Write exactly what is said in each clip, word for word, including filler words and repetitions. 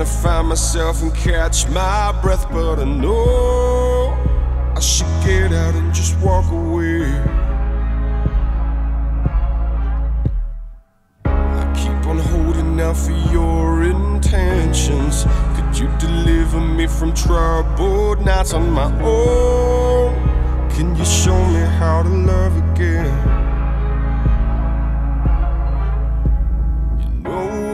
trying to find myself and catch my breath, but I know I should get out and just walk away. I keep on holding out for your intentions. Could you deliver me from troubled nights on my own? Can you show me how to love again?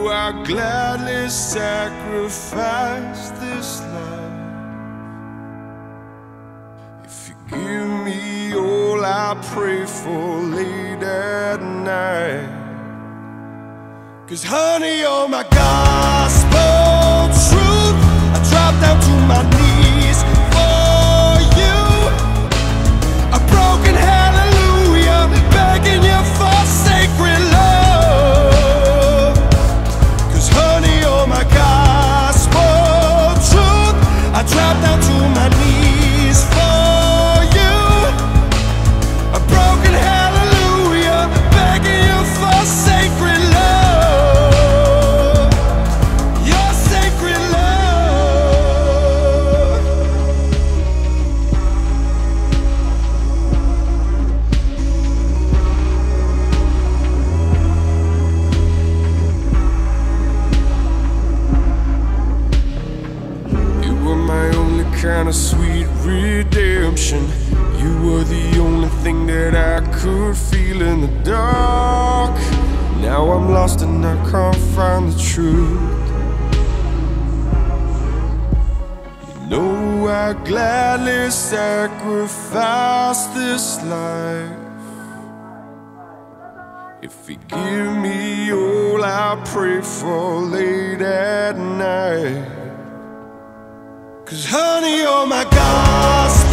I gladly sacrifice this life if you give me all I pray for late at night. 'Cause honey, you're my gospel truth. I drop down to my knees for you, a broken hallelujah, begging you for sacred love. Drop down to my knees for you, a broken hallelujah, begging you for sacred love, your sacred love. You were my kind of sweet redemption. You were the only thing that I could feel in the dark. Now I'm lost and I can't find the truth. You know I gladly sacrifice this life if you give me all I pray for late at night. 'Cause honey, you're my gospel.